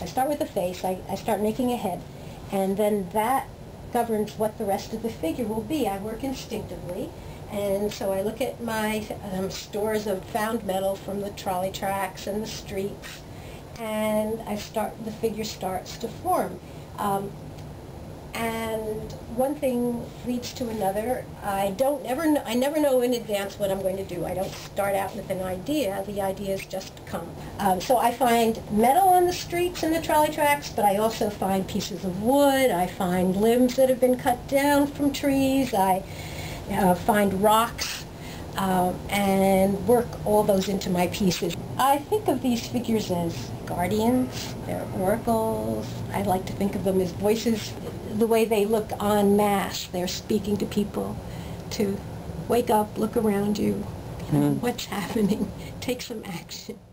I start with the face, I start making a head, and then that governs what the rest of the figure will be. I work instinctively, and so I look at my stores of found metal from the trolley tracks and the streets, and the figure starts to form. And one thing leads to another. I never know in advance what I'm going to do. I don't start out with an idea. The ideas just come. So I find metal on the streets and the trolley tracks, but I also find pieces of wood. I find limbs that have been cut down from trees. I find rocks and work all those into my pieces. I think of these figures as guardians. They're oracles. I like to think of them as voices. The way they look en masse, they're speaking to people to wake up, look around you, you know, what's happening, take some action.